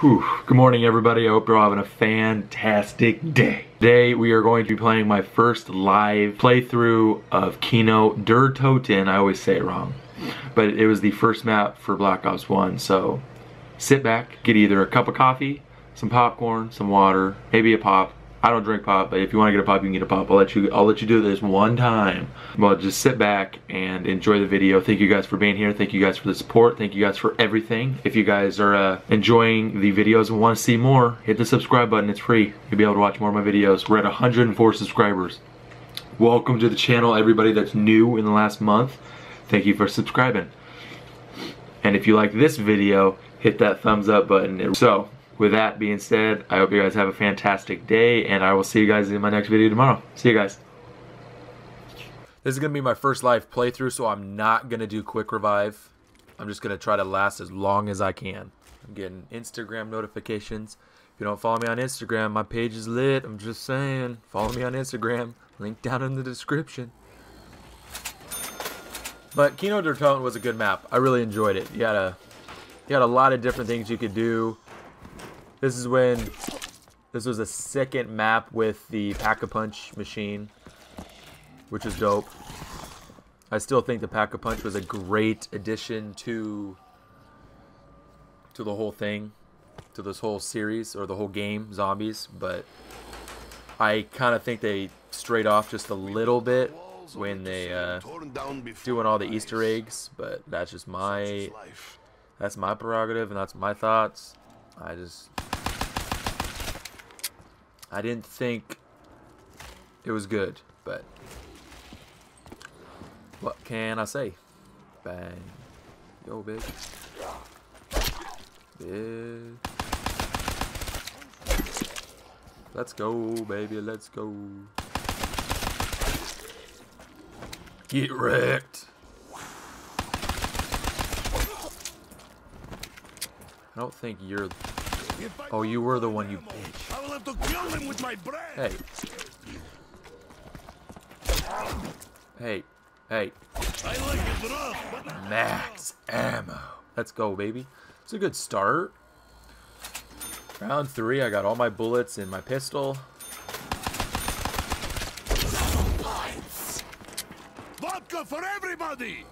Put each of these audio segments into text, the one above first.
Whew. Good morning, everybody. I hope you're all having a fantastic day. Today we are going to be playing my first live playthrough of Kino Der Toten. I always say it wrong, but it was the first map for Black Ops 1. So sit back, get either a cup of coffee, some popcorn, some water, maybe a pop. I don't drink pop, but if you want to get a pop, you can get a pop. I'll let you do this one time. Well, just sit back and enjoy the video. Thank you guys for being here. Thank you guys for the support. Thank you guys for everything. If you guys are enjoying the videos and want to see more, hit the subscribe button. It's free. You'll be able to watch more of my videos. We're at 104 subscribers. Welcome to the channel, everybody that's new in the last month. Thank you for subscribing. And if you like this video, hit that thumbs up button. So, with that being said, I hope you guys have a fantastic day, and I will see you guys in my next video tomorrow. See you guys. This is going to be my first live playthrough, so I'm not going to do Quick Revive. I'm just going to try to last as long as I can. I'm getting Instagram notifications. If you don't follow me on Instagram, my page is lit. I'm just saying. Follow me on Instagram. Link down in the description. But Kino Der Toten was a good map. I really enjoyed it. You had a lot of different things you could do. This was the second map with the Pack-a-Punch machine, which is dope. I still think the Pack-a-Punch was a great addition to the whole thing, to this whole series, or the whole game, zombies, but I kind of think they strayed off just a little bit when they doing all the Easter eggs, but that's just that's my prerogative, and that's my thoughts. I didn't think it was good, but what can I say? Bang. Yo, bitch. Bitch. Let's go, baby. Let's go. Get wrecked. I don't think you're... Oh, you were the one, you bitch. I will have to kill him with my bread. Hey. Hey. Hey. Max ammo. Let's go, baby. It's a good start. Round 3, I got all my bullets in my pistol. Vodka for everybody!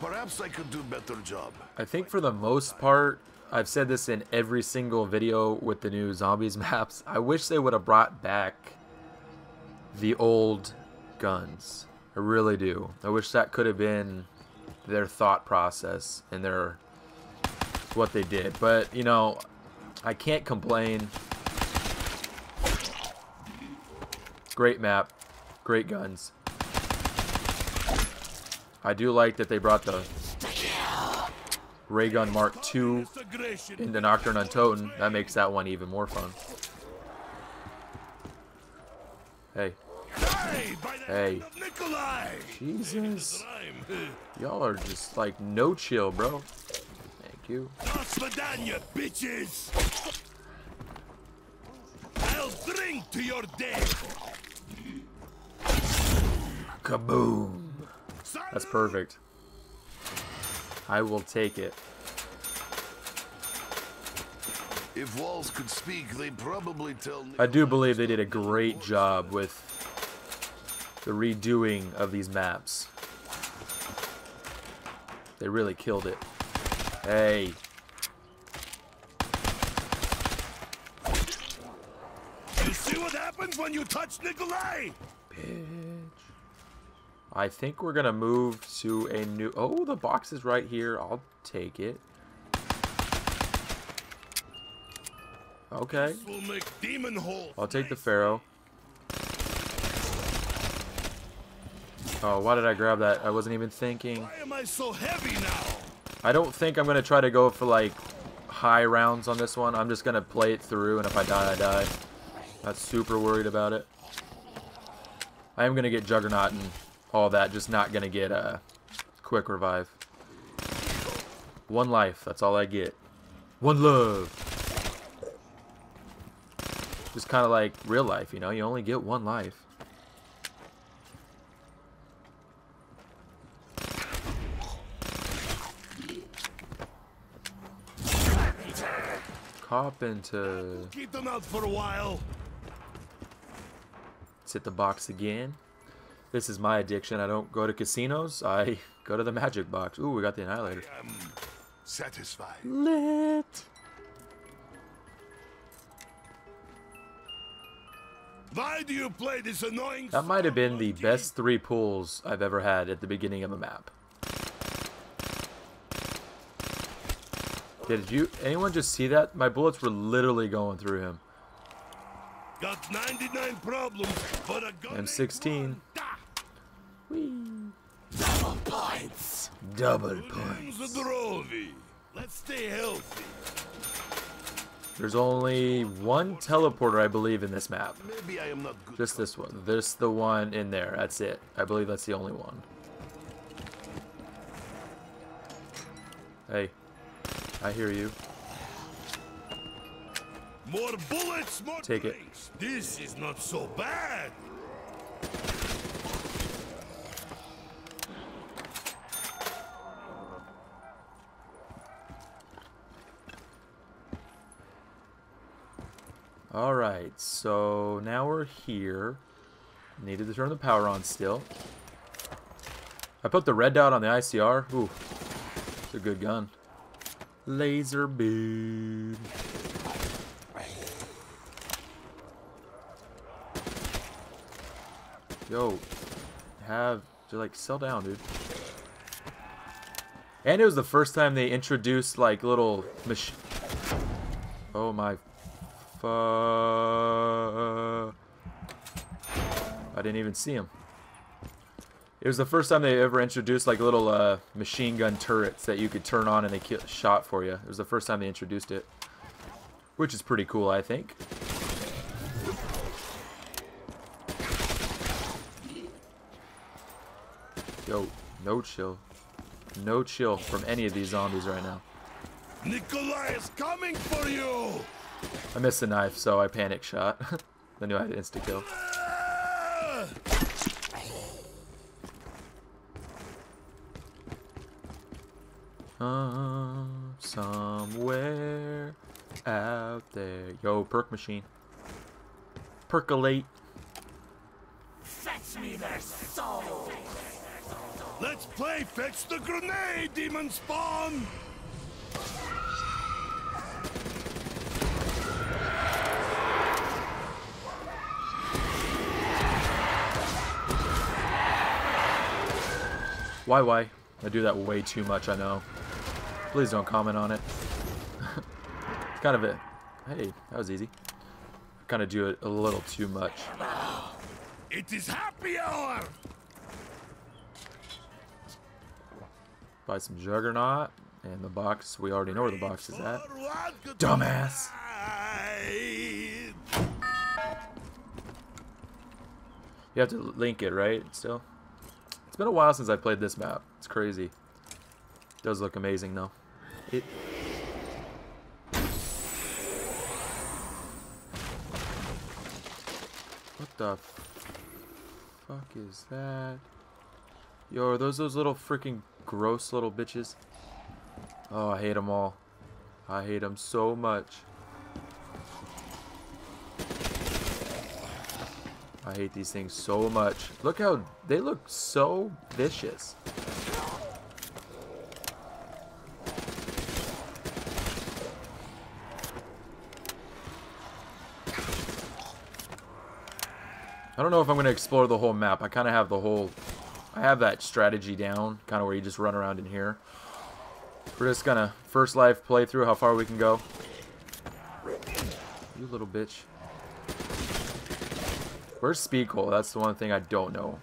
Perhaps I could do a better job. I think for the most part, I've said this in every single video with the new zombies maps, I wish they would have brought back the old guns. I really do. I wish that could have been their thought process and their what they did. But, you know, I can't complain. Great map. Great guns. I do like that they brought the Raygun Mark II into Nocturne Untoten. That makes that one even more fun. Hey. Hey. Jesus. Y'all are just like no chill, bro. Thank you. I'll drink to your death. Kaboom. That's perfect. I will take it. If walls could speak, they'd probably tell Nikolai. I do believe they did a great job with the redoing of these maps. They really killed it. Hey. You see what happens when you touch Nikolai? Bitch. I think we're gonna move to a new... Oh, the box is right here. I'll take it. Okay. I'll take the Pharaoh. Oh, why did I grab that? I wasn't even thinking. Why am I so heavy now? I don't think I'm gonna try to go for like high rounds on this one. I'm just gonna play it through, and if I die, I die. Not super worried about it. I am gonna get Juggernaut and all that, just not gonna get a Quick Revive. One life, that's all I get. One love. Just kind of like real life, you know, you only get one life. Carpenter. Keep them out for a while. Let's hit the box again. This is my addiction. I don't go to casinos. I go to the magic box. Ooh, we got the annihilator. I am satisfied. Lit. Why do you play this annoying? That might have been the best three pulls I've ever had at the beginning of the map. Did you? Anyone just see that? My bullets were literally going through him. Got 99 problems, but a gun. M16. Double points. Double points. Let's stay healthy. There's only one teleporter, I believe, in this map. Maybe I am not good. Just this one. This the one in there. That's it. I believe that's the only one. Hey, I hear you. More bullets, more take it. This is not so bad. All right, so now we're here. Needed to turn the power on still. I put the red dot on the ICR. Ooh, it's a good gun. Laser beam. Yo, have to like sell down, dude. And it was the first time they introduced like little machine. Oh my. I didn't even see him. It was the first time they ever introduced like little machine gun turrets that you could turn on and they shot for you. It was the first time they introduced it, which is pretty cool, I think. Yo, no chill. No chill from any of these zombies right now. Nikolai is coming for you! I missed the knife, so I panic shot. I knew I had insta kill. Somewhere out there. Yo, perk machine. Percolate. Fetch me their soul. Let's play fetch the grenade, demon spawn. Why? I do that way too much, I know. Please don't comment on it. It's kind of a... Hey, that was easy. I kind of do it a little too much. It is happy hour! Buy some Juggernaut. And the box, we already know where the box is at. Dumbass! You have to link it, right? Still? It's been a while since I played this map. It's crazy. It does look amazing though. It... What the fuck is that? Yo, are those little freaking gross little bitches? Oh, I hate them all. I hate them so much. I hate these things so much. Look how they look so vicious. I don't know if I'm going to explore the whole map. I kind of have the whole... I have that strategy down. Kind of where you just run around in here. We're just going to first life playthrough how far we can go. You little bitch. Where's Speed Cola? That's the one thing I don't know.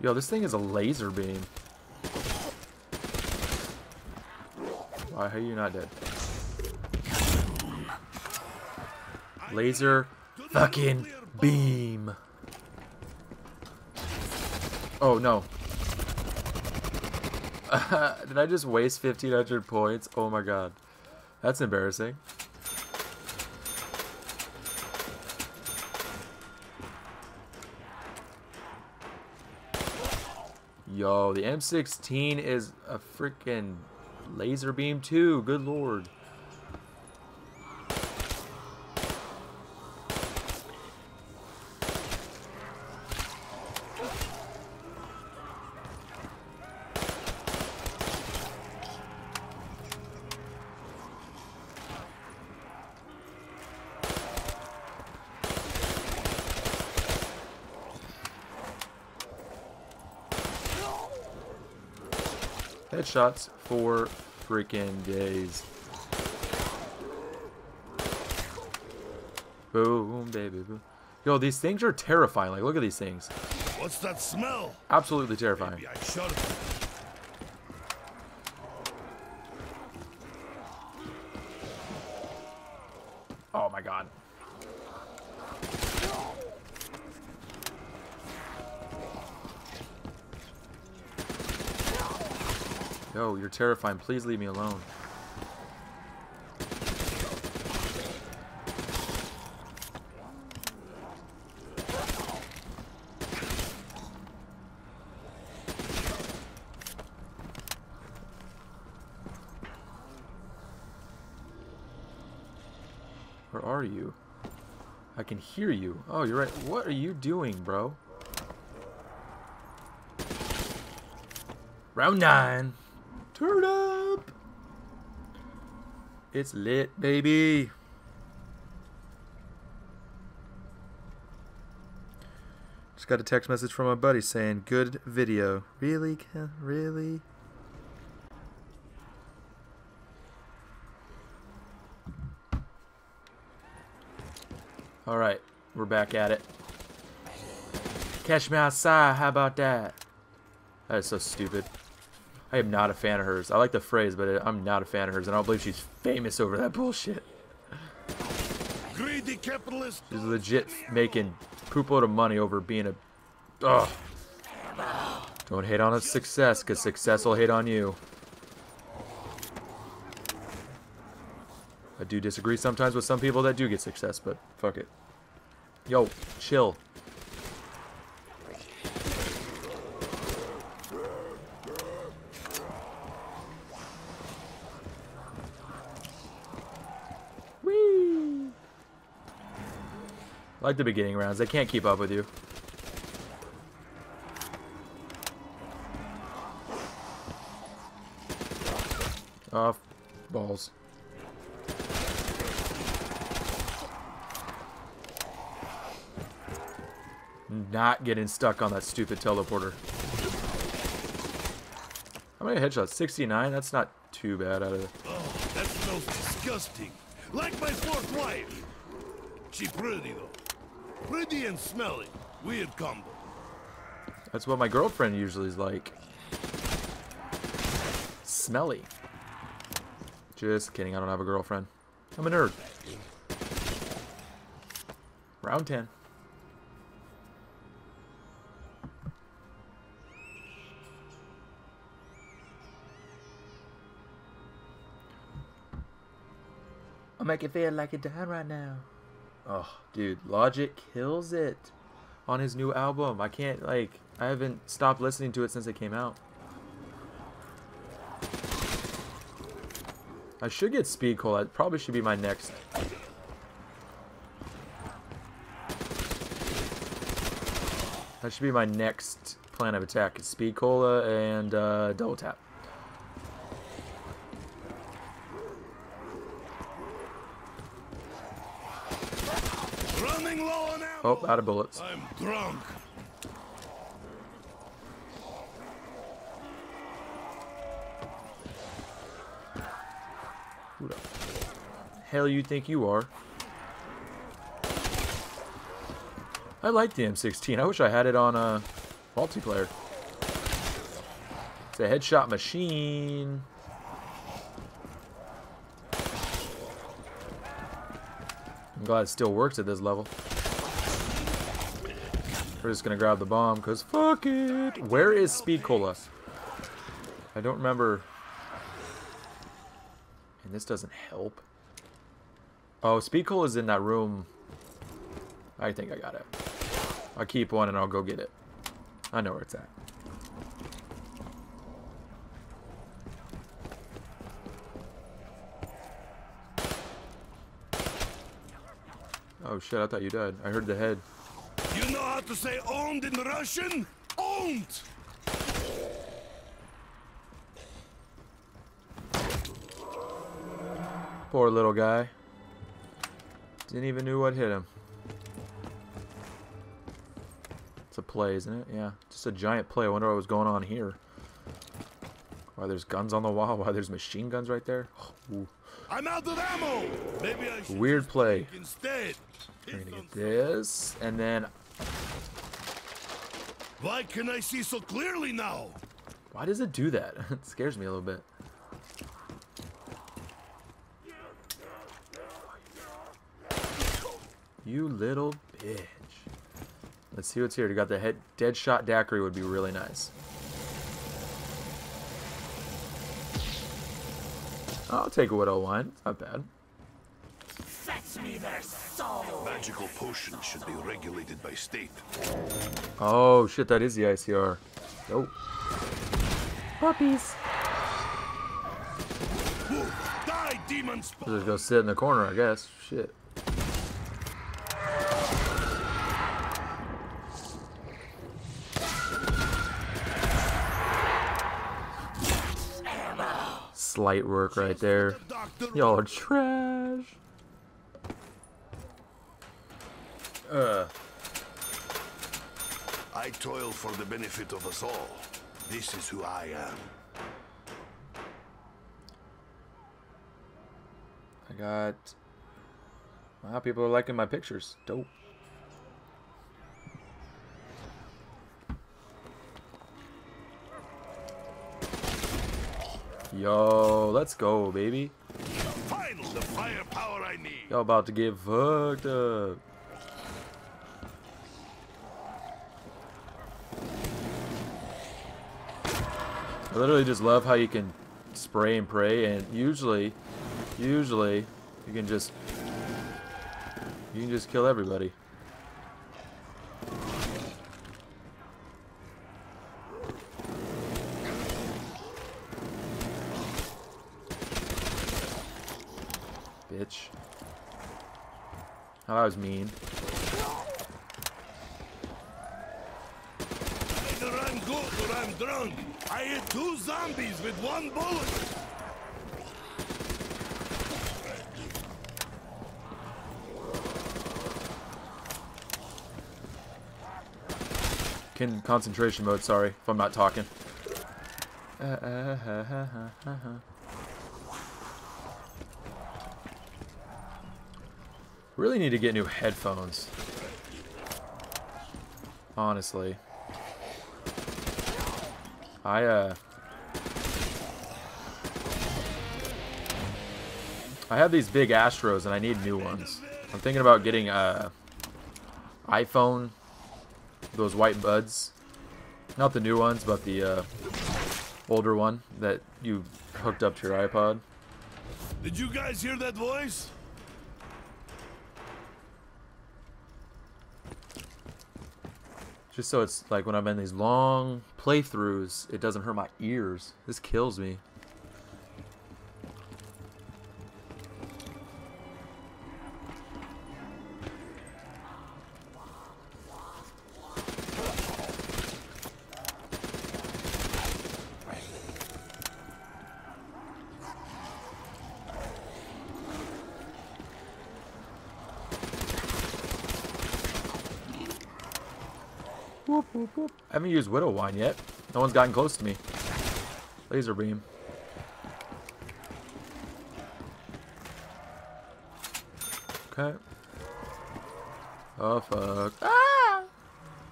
Yo, this thing is a laser beam. Why are you not dead? Laser fucking... beam. Oh no. Did I just waste 1,500 points? Oh my god. That's embarrassing. Yo, the M16 is a freaking laser beam too. Good lord. Headshots for freaking days. Boom, baby, boom. Yo, these things are terrifying. Like, look at these things. What's that smell? Absolutely terrifying. Maybe I shot it. Oh my god. Yo, you're terrifying. Please leave me alone. Where are you? I can hear you. Oh, you're right. What are you doing, bro? Round 9. Turn up! It's lit, baby! Just got a text message from my buddy saying, good video. Really? Really? Alright, we're back at it. Catch me outside, how about that? That is so stupid. I am not a fan of hers. I like the phrase, but I'm not a fan of hers, and I don't believe she's famous over that bullshit. Greedy capitalist. She's legit making poopload of money over being a... Ugh. Don't hate on its success, because success will hate on you. I do disagree sometimes with some people that do get success, but fuck it. Yo, chill. Like the beginning rounds, they can't keep up with you. Oh, balls. Not getting stuck on that stupid teleporter. How many headshots? 69? That's not too bad out of it. Oh, that smells disgusting. Like my fourth wife. She's pretty though. Pretty and smelly. Weird combo. That's what my girlfriend usually is like. Smelly. Just kidding. I don't have a girlfriend. I'm a nerd. Round 10. I'll make it feel like it died right now. Oh, dude, Logic kills it on his new album. I can't, like, I haven't stopped listening to it since it came out. I should get Speed Cola. That probably should be my next. That should be my next plan of attack. It's Speed Cola and Double Tap. Oh, out of bullets. I'm drunk. Who the hell you think you are? I like the M16. I wish I had it on a multiplayer. It's a headshot machine. I'm glad it still works at this level. We're just gonna grab the bomb because fuck it. Where is Speed Cola? I don't remember. And this doesn't help. Oh, Speed Cola is in that room. I think I got it. I'll keep one and I'll go get it. I know where it's at. Oh shit, I thought you died. I heard the head. You know how to say owned in Russian? Owned! Poor little guy. Didn't even know what hit him. It's a play, isn't it? Yeah. Just a giant play. I wonder what was going on here. Why there's guns on the wall? Why there's machine guns right there? Ooh. I'm out of ammo. Maybe I should. Weird play. Instead. We're gonna get this, and then. Why can I see so clearly now? Why does it do that? It scares me a little bit. You little bitch. Let's see what's here. You got the head. Deadshot Daiquiri would be really nice. I'll take a Widow Wine. It's not bad. Fetch me their soul. Magical potions should be regulated by state. Oh shit, that is the ICR. Oh. Puppies. Die, demons. I'll just go sit in the corner, I guess. Shit. Light work right there. Y'all are trash. I toil for the benefit of us all. This is who I am. I got. Wow, people are liking my pictures. Dope. Yo, let's go, baby. Final, the firepower I need. Y'all about to get fucked up. I literally just love how you can spray and pray, and usually you can just kill everybody. Oh, that was mean. Either I'm good or I'm drunk. I hit 2 zombies with 1 bullet. Can concentration mode, sorry, if I'm not talking. Really need to get new headphones. Honestly. I have these big Astros and I need new ones. I'm thinking about getting iPhone, those white buds. Not the new ones, but the older one that you hooked up to your iPod. Did you guys hear that voice? Just so it's like when I'm in these long playthroughs, it doesn't hurt my ears. This kills me. I haven't used Widow Wine yet. No one's gotten close to me. Laser beam. Okay. Oh fuck. Ah!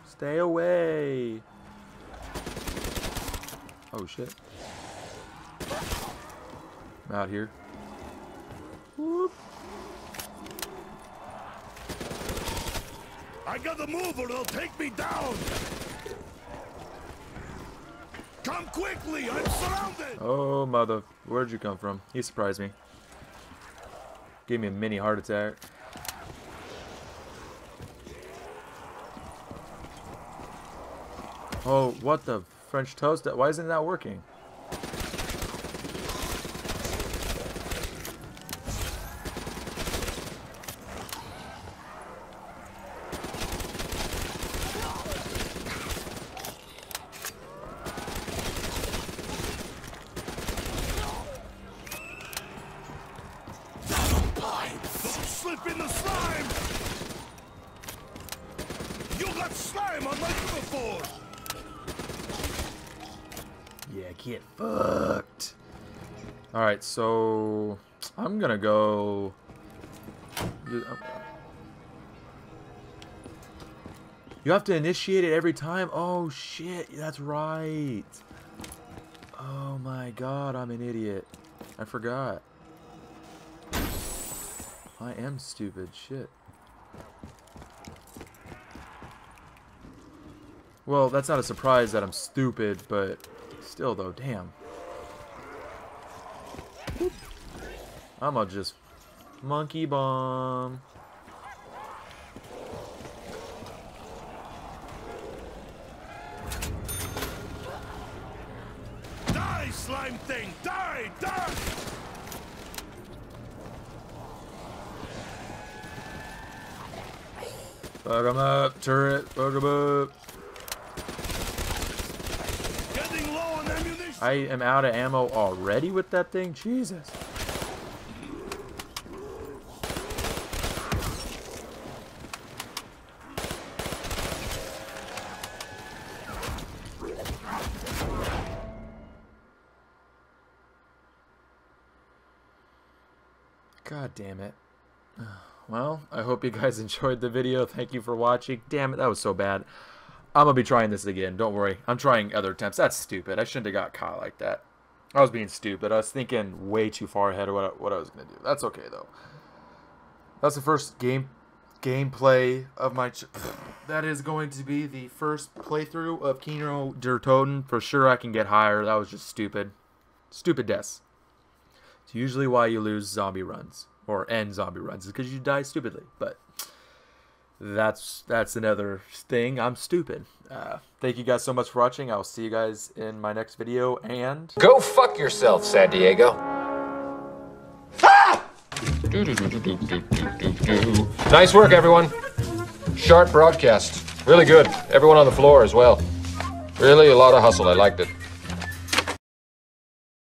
Stay away. Oh shit. I'm out here. Whoop. I gotta move or they'll take me down. Come quickly, I'm surrounded. Oh mother, where'd you come from? He surprised me. Gave me a mini heart attack. Oh, what the French toast? Why isn't that working? slip in the slime! You got slime on my uniform! Yeah, get fucked. Alright, so I'm gonna go. You have to initiate it every time? Oh shit, that's right. Oh my god, I'm an idiot. I forgot. I am stupid, shit. Well, that's not a surprise that I'm stupid, but still though, damn. Whoop. I'ma just monkey bomb. Die, slime thing! Die! Die! Bug him up, turret! Bug him up! Getting low on ammunition! I am out of ammo already with that thing? Jesus! God damn it. Well, I hope you guys enjoyed the video. Thank you for watching. Damn it, that was so bad. I'm going to be trying this again. Don't worry. I'm trying other attempts. That's stupid. I shouldn't have got caught like that. I was being stupid. I was thinking way too far ahead of what I was going to do. That's okay, though. That's the first gameplay of my... That is going to be the first playthrough of Kino Der Toten. For sure I can get higher. That was just stupid. Stupid deaths. It's usually why you lose zombie runs. Or end zombie runs, is because you die stupidly. But that's another thing. I'm stupid. Thank you guys so much for watching. I'll see you guys in my next video. And go fuck yourself, San Diego. Ah! Nice work, everyone. Sharp broadcast. Really good. Everyone on the floor as well. Really a lot of hustle. I liked it.